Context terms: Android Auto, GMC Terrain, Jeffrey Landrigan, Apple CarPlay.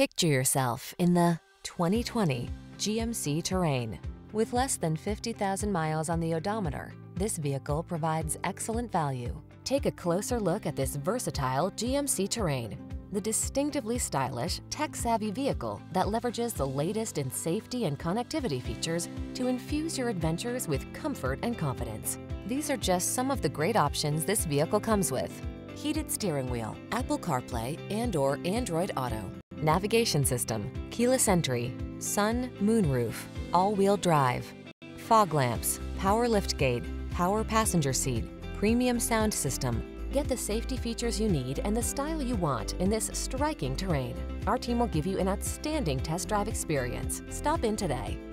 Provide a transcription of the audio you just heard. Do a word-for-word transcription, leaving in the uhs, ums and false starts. Picture yourself in the twenty twenty G M C Terrain. With less than fifty thousand miles on the odometer, this vehicle provides excellent value. Take a closer look at this versatile G M C Terrain, the distinctively stylish, tech-savvy vehicle that leverages the latest in safety and connectivity features to infuse your adventures with comfort and confidence. These are just some of the great options this vehicle comes with: heated steering wheel, Apple CarPlay and/or Android Auto, navigation system, keyless entry, sun, moonroof, all-wheel drive, fog lamps, power liftgate, power passenger seat, premium sound system. Get the safety features you need and the style you want in this striking terrain. Our team will give you an outstanding test drive experience. Stop in today.